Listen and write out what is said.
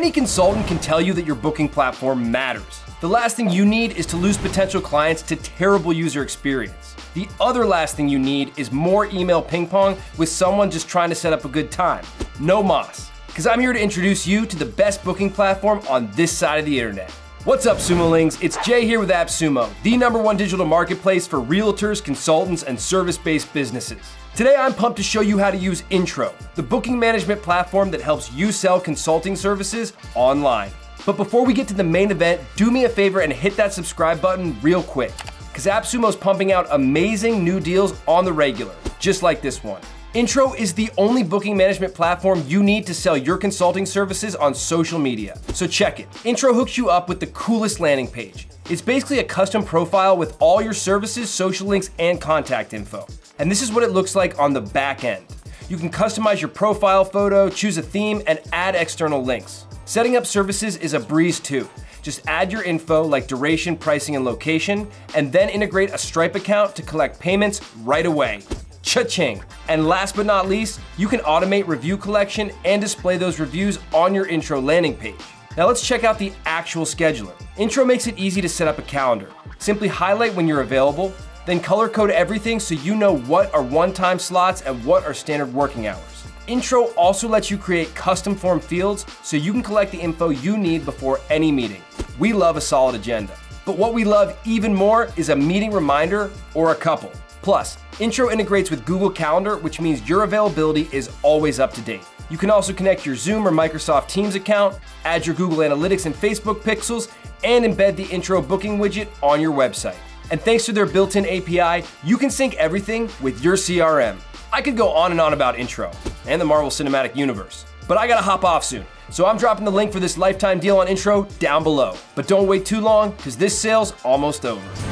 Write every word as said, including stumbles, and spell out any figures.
Any consultant can tell you that your booking platform matters. The last thing you need is to lose potential clients to terrible user experience. The other last thing you need is more email ping pong with someone just trying to set up a good time. No mas, because I'm here to introduce you to the best booking platform on this side of the internet. What's up, Sumolings? It's Jay here with AppSumo, the number one digital marketplace for realtors, consultants, and service-based businesses. Today, I'm pumped to show you how to use Intro, the booking management platform that helps you sell consulting services online. But before we get to the main event, do me a favor and hit that subscribe button real quick, because AppSumo's pumping out amazing new deals on the regular, just like this one. Intro is the only booking management platform you need to sell your consulting services on social media. So check it. Intro hooks you up with the coolest landing page. It's basically a custom profile with all your services, social links, and contact info. And this is what it looks like on the back end. You can customize your profile photo, choose a theme, and add external links. Setting up services is a breeze too. Just add your info like duration, pricing, and location, and then integrate a Stripe account to collect payments right away. Cha-ching! And last but not least, you can automate review collection and display those reviews on your Intro landing page. Now let's check out the actual scheduler. Intro makes it easy to set up a calendar. Simply highlight when you're available, then color code everything so you know what are one-time slots and what are standard working hours. Intro also lets you create custom form fields so you can collect the info you need before any meeting. We love a solid agenda, but what we love even more is a meeting reminder or a couple. Plus, Intro integrates with Google Calendar, which means your availability is always up to date. You can also connect your Zoom or Microsoft Teams account, add your Google Analytics and Facebook pixels, and embed the Intro booking widget on your website. And thanks to their built-in A P I, you can sync everything with your C R M. I could go on and on about Intro and the Marvel Cinematic Universe, but I gotta hop off soon. So I'm dropping the link for this lifetime deal on Intro down below. But don't wait too long, because this sale's almost over.